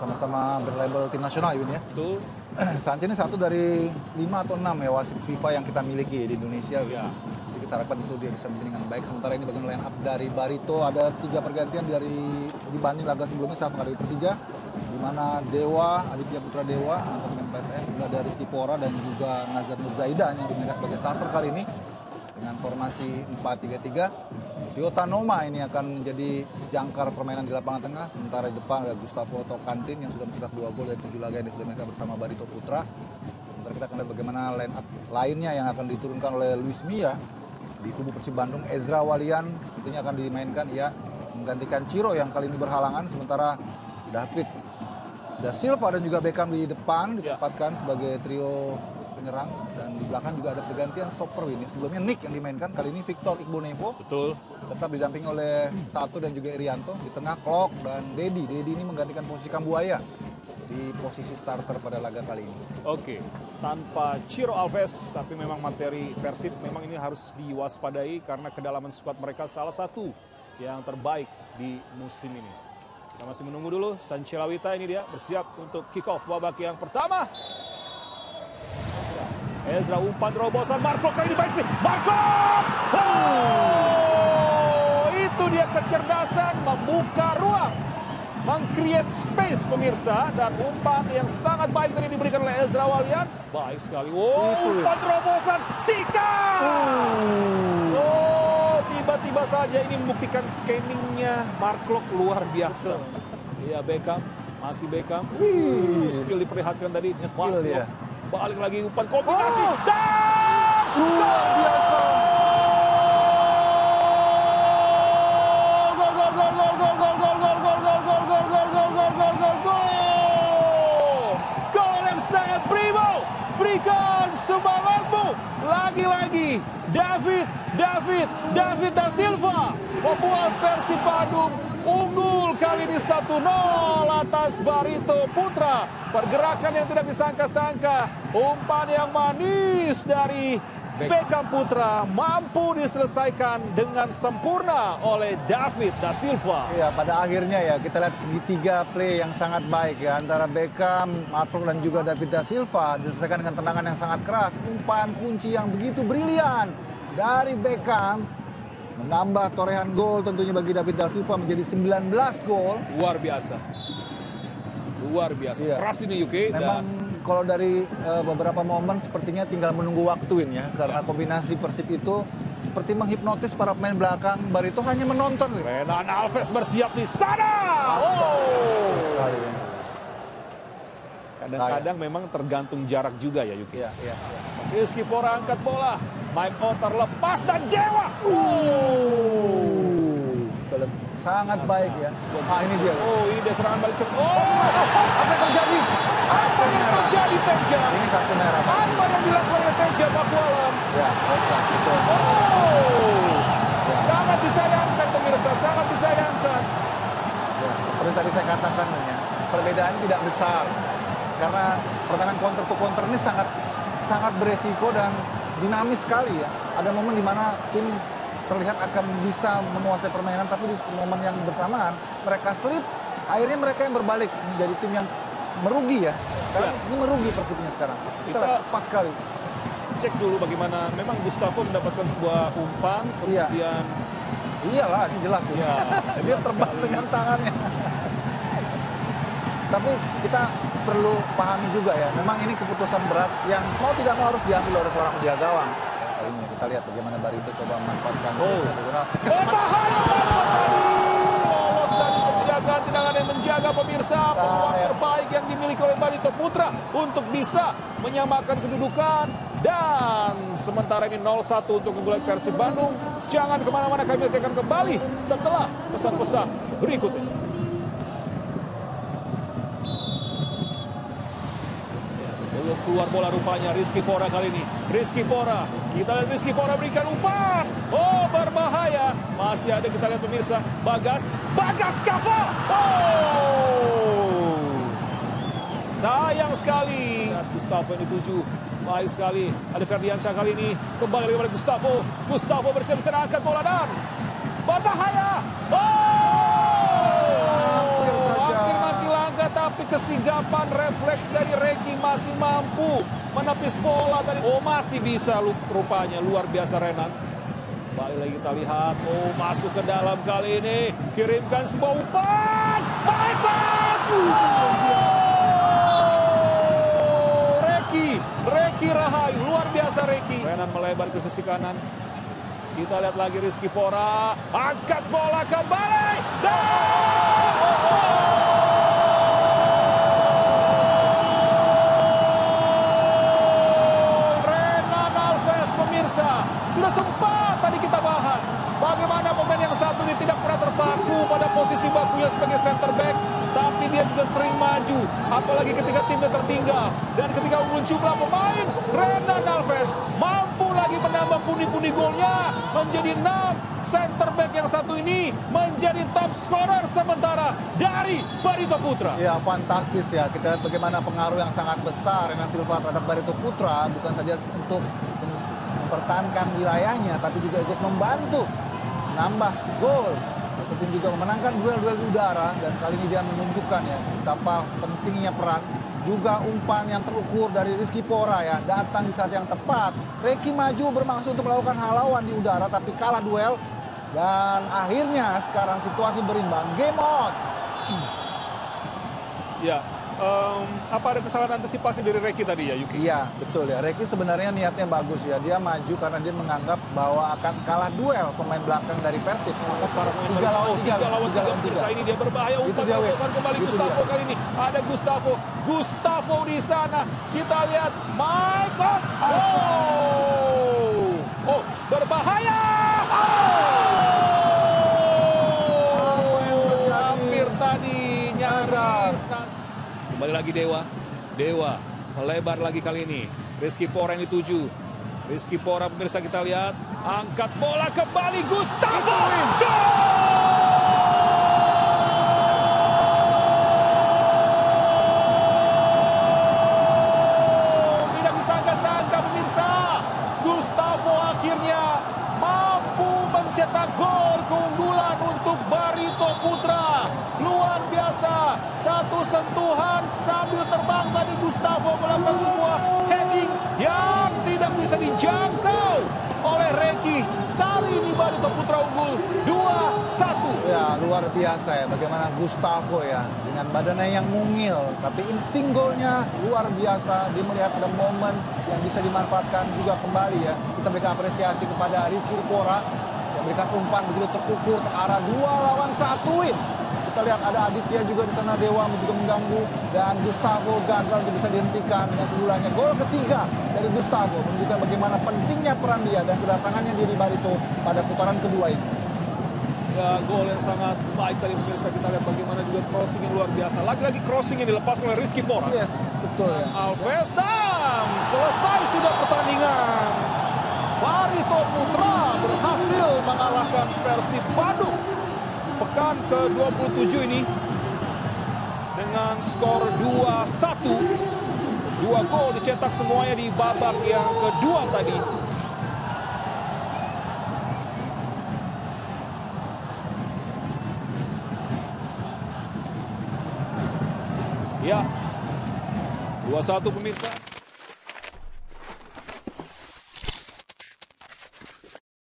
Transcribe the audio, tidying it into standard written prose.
sama-sama berlabel tim nasional, Yun ya. Betul. Sanchez ini satu dari 5 atau 6 ya wasit FIFA yang kita miliki di Indonesia. Ya. Jadi kita harapkan itu dia bisa bermain dengan baik. Sementara ini bagian line up dari Barito, ada 3 pergantian dari dibanding laga sebelumnya saat menghadapi Persija, di mana Dewa, Aditya Putra Dewa, pemain PSM, juga ada Rizky Pora dan juga Ngazad Nurzaida yang digunakan sebagai starter kali ini dengan formasi 4-3-3. Diotanoma ini akan menjadi jangkar permainan di lapangan tengah, sementara di depan ada Gustavo Tokantin yang sudah mencetak 2 gol dari 7 laga yang sudah mereka bersama Barito Putra. Sementara kita akan lihat bagaimana line up lainnya yang akan diturunkan oleh Luis Mia di kubu Persib Bandung. Ezra Walian sepertinya akan dimainkan, ia menggantikan Ciro yang kali ini berhalangan, sementara David da Silva dan juga Beckham di depan ditempatkan sebagai trio penyerang, dan di belakang juga ada pergantian stopper ini. Sebelumnya Nick yang dimainkan, kali ini Victor Ibonevo. Betul. Tetap didampingi oleh Satu dan juga Irianto. Di tengah Klok dan Dedi. Dedi ini menggantikan posisi Kambuaya di posisi starter pada laga kali ini. Oke, tanpa Ciro Alves, tapi memang materi Persib memang ini harus diwaspadai karena kedalaman skuad mereka salah satu yang terbaik di musim ini. Kita masih menunggu dulu Sanchelawita, ini dia bersiap untuk kick off babak yang pertama. Ezra umpan terobosan, Marklok kali ini baik sih, Marklok! Oh, itu dia kecerdasan membuka ruang, meng-create space pemirsa, dan umpan yang sangat baik tadi diberikan oleh Ezra Walian, baik sekali. Wow, umpan terobosan, sikat! Oh, tiba-tiba saja ini membuktikan scanningnya Marklok luar biasa. Iya, Beckham, masih Beckham. Skill diperlihatkan tadi, Marklok. Balik lagi umpan kombinasi, dan luar biasa. Gol yang sangat prima. Berikan semangatmu. Lagi-lagi David da Silva membuat Persib Bandung unggul kali ini 1-0 atas Barito Putra. Pergerakan yang tidak disangka-sangka, umpan yang manis dari Beckham Putra mampu diselesaikan dengan sempurna oleh David da Silva. Iya, pada akhirnya ya kita lihat segitiga play yang sangat baik ya antara Beckham, Marklok dan juga David da Silva, diselesaikan dengan tendangan yang sangat keras, umpan kunci yang begitu brilian dari Beckham, menambah torehan gol tentunya bagi David da Silva menjadi 19 gol. Luar biasa. Luar biasa. Iya. Keras ini UK. Memang dan kalau dari beberapa momen sepertinya tinggal menunggu waktuin ya, karena kombinasi Persib itu seperti menghipnotis para pemain belakang Barito hanya menonton. Renan Alves bersiap di sana. Kadang-kadang memang tergantung jarak juga ya Yuki. Rizky Pora angkat bola, Maiko terlepas dan Dewa. Sangat baik ya. Ini dia. Oh, ini dia serangan balik. Apa yang terjadi? Apa yang terjadi Teja? Ini kartu merah. Apa yang dilakukan oleh Teja Pakualam? Ya, betul. Oh, sangat disayangkan pemirsa, sangat disayangkan. Ya, seperti tadi saya katakan ya, perbedaan tidak besar karena permainan counter to counter ini sangat beresiko dan dinamis sekali ya. Ada momen di mana tim terlihat akan bisa menguasai permainan, tapi di momen yang bersamaan mereka slip, akhirnya mereka yang berbalik menjadi tim yang merugi ya. Sekarang ini merugi Persibnya sekarang. Kita cepat sekali. Cek dulu bagaimana. Memang Gustavo mendapatkan sebuah umpan, kemudian iyalah ini jelas ya. Dia terbang dengan tangannya. Tapi kita perlu pahami juga ya. Memang ini keputusan berat yang mau tidak mau harus diambil oleh seorang penjaga gawang. Ini kita lihat bagaimana Barito coba memanfaatkan. Lolos dari penjagaan, tendangan yang menjaga pemirsa. Peluang terbaik yang dimiliki oleh Barito Putra untuk bisa menyamakan kedudukan. Dan sementara ini 0-1 untuk keunggulan Persib Bandung. Jangan kemana-mana, kami masih akan kembali setelah pesan-pesan berikutnya. Keluar bola rupanya Rizky Pora kali ini. Rizky Pora, kita lihat Rizky Pora berikan umpan. Oh, berbahaya. Masih ada, kita lihat pemirsa. Bagas Kava. Oh, sayang sekali. Gustavo yang dituju. Baik sekali. Ada Ferdiansyah kali ini. Kembali kepada Gustavo. Gustavo bersiap-siap angkat bola dan berbahaya. Oh, hampir mati langkah tapi ke Kesigapan refleks dari Reky masih mampu menepis bola tadi. Oh, masih bisa rupanya. Luar biasa Renan. Balik lagi kita lihat. Oh, masuk ke dalam kali ini. Kirimkan sebuah umpan. Baik. Oh, Reky Rahayu. Luar biasa Reky. Renan melebar ke sisi kanan. Kita lihat lagi Rizky Pora. Angkat bola kembali. Sudah sempat tadi kita bahas bagaimana pemain yang satu ini tidak pernah terpaku pada posisi bakunya sebagai center back, tapi dia juga sering maju apalagi ketika timnya tertinggal, dan ketika unggul jumlah pemain, Renan Alves mampu lagi menambah pundi-pundi golnya menjadi 6. Center back yang satu ini menjadi top scorer sementara dari Barito Putra. Ya, fantastis ya. Kita lihat bagaimana pengaruh yang sangat besar Renan Silva terhadap Barito Putra, bukan saja untuk mempertahankan wilayahnya, tapi juga ikut membantu nambah gol, ataupun juga memenangkan duel-duel udara. Dan kali ini dia menunjukkan ya betapa pentingnya peran, juga umpan yang terukur dari Rizky Pora ya, datang di saat yang tepat. Reky maju bermaksud untuk melakukan halauan di udara, tapi kalah duel, dan akhirnya sekarang situasi berimbang, game on. Ya. Apa ada kesalahan antisipasi dari Reky tadi ya, Yuki? Iya, betul ya. Reky sebenarnya niatnya bagus ya. Dia maju karena dia menganggap bahwa akan kalah duel pemain belakang dari Persib. Oh, tiga lawan tiga. Ini dia berbahaya. Umpan terobosan kembali Gustavo kali ini. Ada Gustavo di sana. Kita lihat Marklok. Oh, berbahaya. Hampir tadi nyaris. Kembali lagi Dewa melebar lagi kali ini. Rizky Pora yang dituju. Rizky Pora pemirsa kita lihat. Angkat bola kembali Gustavo. Gol! Tidak disangka-sangka pemirsa. Gustavo akhirnya mampu mencetak gol keunggulan untuk Barito Putra. Luar biasa, satu sentuhan sambil terbang tadi Gustavo melakukan sebuah heading yang tidak bisa dijangkau oleh Reky. Kali ini Barito Putra unggul 2-1. Ya, luar biasa ya bagaimana Gustavo ya, dengan badannya yang mungil, tapi insting golnya luar biasa. Dia melihat ada momen yang bisa dimanfaatkan juga kembali ya. Kita berikan apresiasi kepada Rizky Pora yang berikan umpan begitu terukur ke arah 2 lawan 1. Kita lihat ada Aditya juga di sana, Dewa juga mengganggu, dan Gustavo gagal untuk bisa dihentikan dengan sundulannya. Gol ketiga dari Gustavo menunjukkan bagaimana pentingnya peran dia dan kedatangannya dari Barito pada putaran kedua ini. Ya, gol yang sangat baik tadi pemirsa. Kita lihat bagaimana juga crossing yang luar biasa. Lagi-lagi crossing yang dilepas oleh Rizky Pora. Yes, betul ya. Alves dan selesai sudah pertandingan. Barito Putra berhasil mengalahkan Persib Bandung pekan ke-27 ini dengan skor 2-1. 2 gol dicetak semuanya di babak yang kedua tadi. Ya, 2-1 pemirsa.